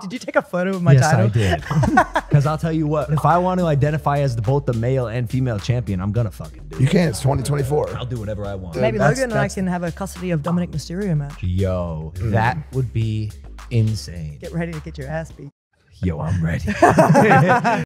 Did you take a photo of my title? Yes, I did. Because I'll tell you what, if I want to identify as both the male and female champion, I'm going to fucking do it. You can't. It's 2024. I'll do whatever I want. Maybe Logan and I can have a custody of Dominic Mysterio match. Yo, that would be insane. Get ready to get your ass beat. Yo, I'm ready.